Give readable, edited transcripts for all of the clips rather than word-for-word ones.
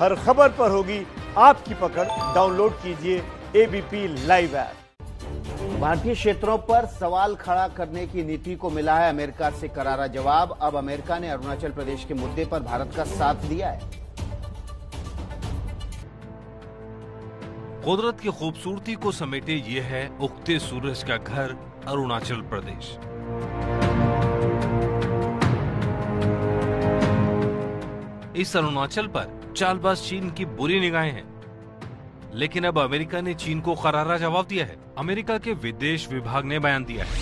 हर खबर पर होगी आपकी पकड़। डाउनलोड कीजिए एबीपी लाइव ऐप। भारतीय क्षेत्रों पर सवाल खड़ा करने की नीति को मिला है अमेरिका से करारा जवाब। अब अमेरिका ने अरुणाचल प्रदेश के मुद्दे पर भारत का साथ दिया है। कुदरत की खूबसूरती को समेटे ये है उगते सूरज का घर अरुणाचल प्रदेश। इस अरुणाचल पर चालबाज चीन की बुरी निगाहें हैं, लेकिन अब अमेरिका ने चीन को करारा जवाब दिया है। अमेरिका के विदेश विभाग ने बयान दिया है।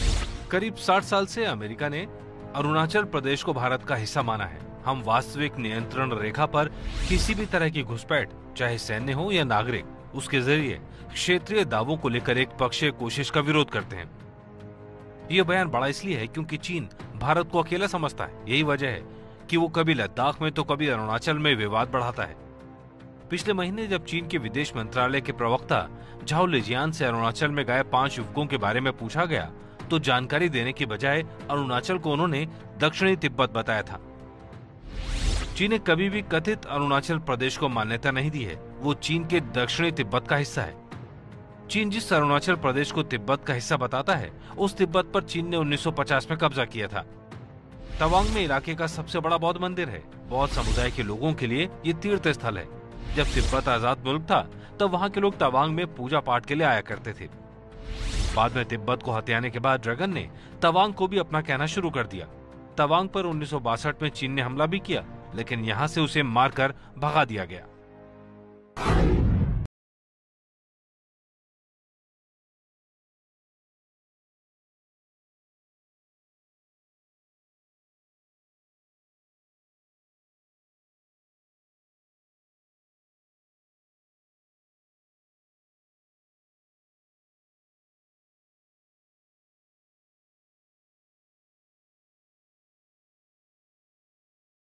करीब 60 साल से अमेरिका ने अरुणाचल प्रदेश को भारत का हिस्सा माना है। हम वास्तविक नियंत्रण रेखा पर किसी भी तरह की घुसपैठ, चाहे सैन्य हो या नागरिक, उसके जरिए क्षेत्रीय दावों को लेकर एक पक्षीय कोशिश का विरोध करते हैं। ये बयान बड़ा इसलिए है क्योंकि चीन भारत को अकेला समझता है। यही वजह है कि वो कभी लद्दाख में तो कभी अरुणाचल में विवाद बढ़ाता है। पिछले महीने जब चीन के विदेश मंत्रालय के प्रवक्ता झाओ लिजियान से अरुणाचल में गए 5 युवकों के बारे में पूछा गया तो जानकारी देने के बजाय अरुणाचल को उन्होंने दक्षिणी तिब्बत बताया था। चीन ने कभी भी कथित अरुणाचल प्रदेश को मान्यता नहीं दी है। वो चीन के दक्षिणी तिब्बत का हिस्सा है। चीन जिस अरुणाचल प्रदेश को तिब्बत का हिस्सा बताता है, उस तिब्बत पर चीन ने 1950 में कब्जा किया था। तवांग में इलाके का सबसे बड़ा बौद्ध मंदिर है। बौद्ध समुदाय के लोगों के लिए ये तीर्थ स्थल है। जब तिब्बत आजाद मुल्क था तब वहाँ के लोग तवांग में पूजा पाठ के लिए आया करते थे। बाद में तिब्बत को हथियाने के बाद ड्रैगन ने तवांग को भी अपना कहना शुरू कर दिया। तवांग पर 1962 में चीन ने हमला भी किया, लेकिन यहाँ से उसे मारकर भगा दिया गया।